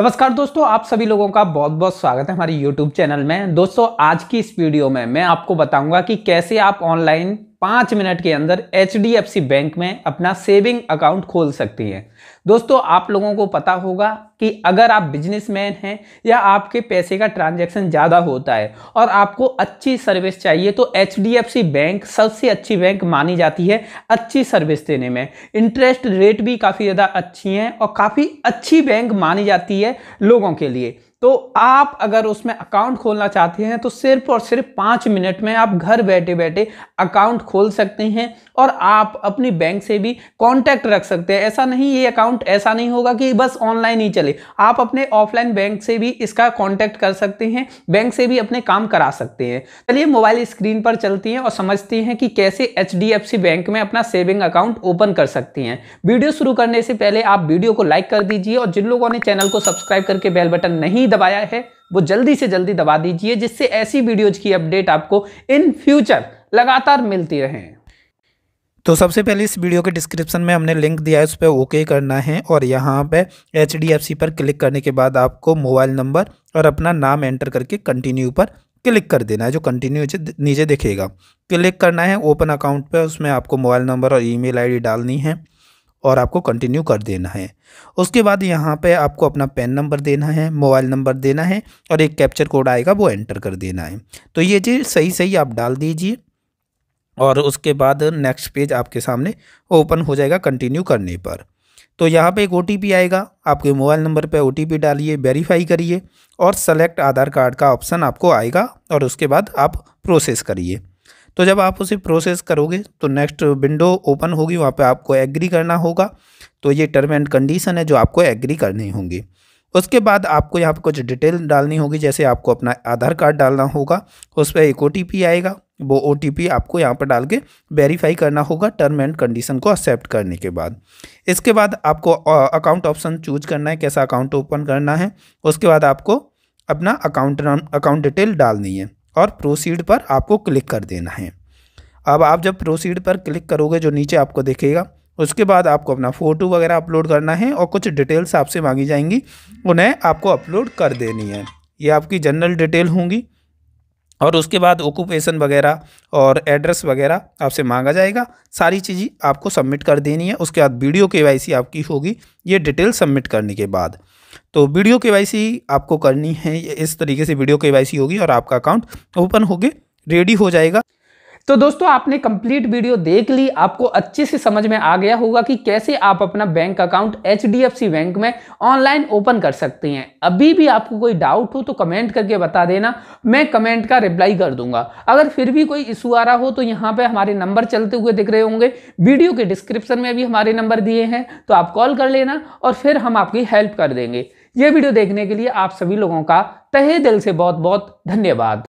नमस्कार दोस्तों, आप सभी लोगों का बहुत बहुत स्वागत है हमारे YouTube चैनल में। दोस्तों, आज की इस वीडियो में मैं आपको बताऊंगा कि कैसे आप ऑनलाइन 5 मिनट के अंदर HDFC बैंक में अपना सेविंग अकाउंट खोल सकती हैं। दोस्तों, आप लोगों को पता होगा कि अगर आप बिजनेसमैन हैं या आपके पैसे का ट्रांजैक्शन ज़्यादा होता है और आपको अच्छी सर्विस चाहिए तो HDFC बैंक सबसे अच्छी बैंक मानी जाती है अच्छी सर्विस देने में। इंटरेस्ट रेट भी काफ़ी ज़्यादा अच्छी हैं और काफ़ी अच्छी बैंक मानी जाती है लोगों के लिए। तो आप अगर उसमें अकाउंट खोलना चाहते हैं तो सिर्फ और सिर्फ 5 मिनट में आप घर बैठे बैठे अकाउंट खोल सकते हैं और आप अपनी बैंक से भी कांटेक्ट रख सकते हैं। ऐसा नहीं, ये अकाउंट ऐसा नहीं होगा कि बस ऑनलाइन ही चले, आप अपने ऑफलाइन बैंक से भी इसका कांटेक्ट कर सकते हैं, बैंक से भी अपने काम करा सकते हैं। चलिए मोबाइल स्क्रीन पर चलती हैं और समझते हैं कि कैसे HDFC बैंक में अपना सेविंग अकाउंट ओपन कर सकती हैं। वीडियो शुरू करने से पहले आप वीडियो को लाइक कर दीजिए और जिन लोगों ने चैनल को सब्सक्राइब करके बेल बटन नहीं दबाया है वो जल्दी से जल्दी दबा दीजिए, जिससे ऐसी वीडियोज की अपडेट आपको इन फ्यूचर लगातार मिलती रहे। तो सबसे पहले इस वीडियो के डिस्क्रिप्शन में हमने लिंक दिया है, उस पर ओके करना है और यहाँ पे HDFC पर क्लिक करने के बाद आपको मोबाइल नंबर और अपना नाम एंटर करके कंटिन्यू पर क्लिक कर देना है। जो कंटिन्यू नीचे दिखेगा क्लिक करना है ओपन अकाउंट पर, उसमें आपको मोबाइल नंबर और ईमेल आईडी डालनी है और आपको कंटिन्यू कर देना है। उसके बाद यहाँ पे आपको अपना पैन नंबर देना है, मोबाइल नंबर देना है और एक कैप्चर कोड आएगा वो एंटर कर देना है। तो ये चीज़ सही आप डाल दीजिए और उसके बाद नेक्स्ट पेज आपके सामने ओपन हो जाएगा कंटिन्यू करने पर। तो यहाँ पे एक OTP आएगा, आपके मोबाइल नंबर पे OTP डालिए, वेरीफाई करिए और सेलेक्ट आधार कार्ड का ऑप्शन आपको आएगा और उसके बाद आप प्रोसेस करिए। तो जब आप उसे प्रोसेस करोगे तो नेक्स्ट विंडो ओपन होगी, वहाँ पे आपको एग्री करना होगा। तो ये टर्म एंड कंडीशन है जो आपको एग्री करनी होंगी। उसके बाद आपको यहाँ पर कुछ डिटेल डालनी होगी, जैसे आपको अपना आधार कार्ड डालना होगा, उस पर एक OTP आएगा, वो OTP आपको यहाँ पर डाल के वेरीफाई करना होगा टर्म एंड कंडीशन को एक्सेप्ट करने के बाद। इसके बाद आपको अकाउंट ऑप्शन चूज करना है, कैसा अकाउंट ओपन करना है। उसके बाद आपको अपना अकाउंट डिटेल डालनी है और प्रोसीड पर आपको क्लिक कर देना है। अब आप जब प्रोसीड पर क्लिक करोगे जो नीचे आपको दिखेगा, उसके बाद आपको अपना फ़ोटो वगैरह अपलोड करना है और कुछ डिटेल्स आपसे मांगी जाएंगी, उन्हें आपको अपलोड कर देनी है। ये आपकी जनरल डिटेल होंगी और उसके बाद ऑक्यूपेशन वगैरह और एड्रेस वगैरह आपसे मांगा जाएगा, सारी चीज़ें आपको सबमिट कर देनी है। उसके बाद वीडियो KYC आपकी होगी, ये डिटेल सबमिट करने के बाद। तो वीडियो KYC आपको करनी है, इस तरीके से वीडियो KYC होगी और आपका अकाउंट ओपन होके रेडी हो जाएगा। तो दोस्तों, आपने कंप्लीट वीडियो देख ली, आपको अच्छे से समझ में आ गया होगा कि कैसे आप अपना बैंक अकाउंट HDFC बैंक में ऑनलाइन ओपन कर सकते हैं। अभी भी आपको कोई डाउट हो तो कमेंट करके बता देना, मैं कमेंट का रिप्लाई कर दूंगा। अगर फिर भी कोई इशू आ रहा हो तो यहाँ पे हमारे नंबर चलते हुए दिख रहे होंगे, वीडियो के डिस्क्रिप्शन में भी हमारे नंबर दिए हैं, तो आप कॉल कर लेना और फिर हम आपकी हेल्प कर देंगे। ये वीडियो देखने के लिए आप सभी लोगों का तहे दिल से बहुत बहुत धन्यवाद।